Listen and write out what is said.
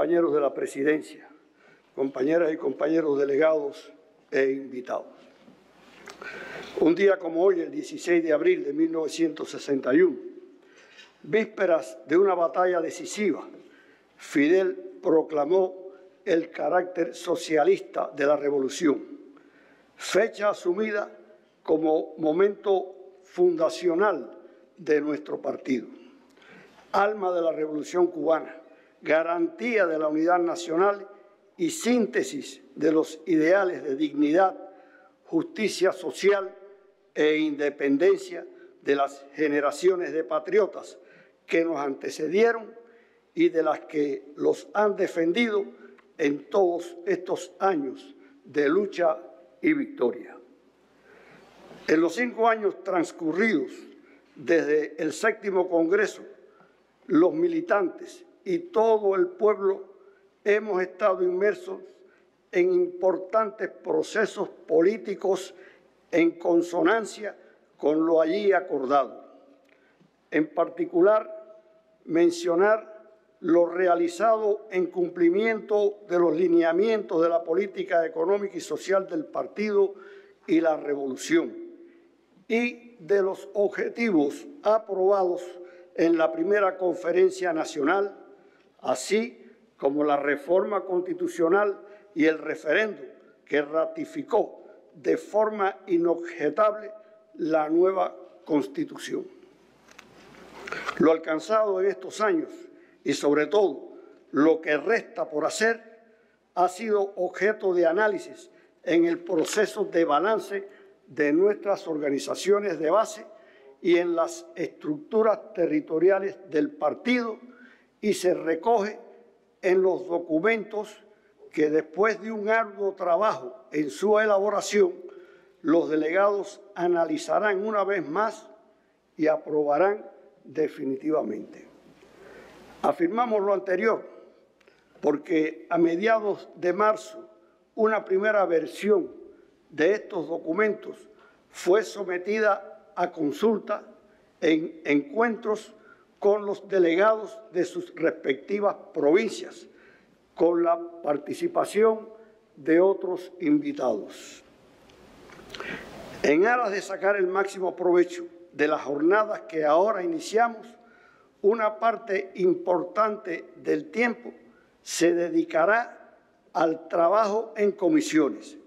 compañeros de la presidencia, compañeras y compañeros delegados e invitados. Un día como hoy, el 16 de abril de 1961, vísperas de una batalla decisiva, Fidel proclamó el carácter socialista de la revolución, fecha asumida como momento fundacional de nuestro partido. Alma de la revolución cubana, garantía de la unidad nacional y síntesis de los ideales de dignidad, justicia social e independencia de las generaciones de patriotas que nos antecedieron y de las que los han defendido en todos estos años de lucha y victoria. En los 5 años transcurridos desde el 7º Congreso, los militantes y todo el pueblo hemos estado inmersos en importantes procesos políticos en consonancia con lo allí acordado. En particular, mencionar lo realizado en cumplimiento de los lineamientos de la política económica y social del partido y la revolución, y de los objetivos aprobados en la primera conferencia nacional, así como la reforma constitucional y el referéndum que ratificó de forma inobjetable la nueva Constitución. Lo alcanzado en estos años y sobre todo lo que resta por hacer ha sido objeto de análisis en el proceso de balance de nuestras organizaciones de base y en las estructuras territoriales del partido, y se recoge en los documentos que después de un arduo trabajo en su elaboración, los delegados analizarán una vez más y aprobarán definitivamente. Afirmamos lo anterior porque a mediados de marzo una primera versión de estos documentos fue sometida a consulta en encuentros con los delegados de sus respectivas provincias, con la participación de otros invitados. En aras de sacar el máximo provecho de las jornadas que ahora iniciamos, una parte importante del tiempo se dedicará al trabajo en comisiones,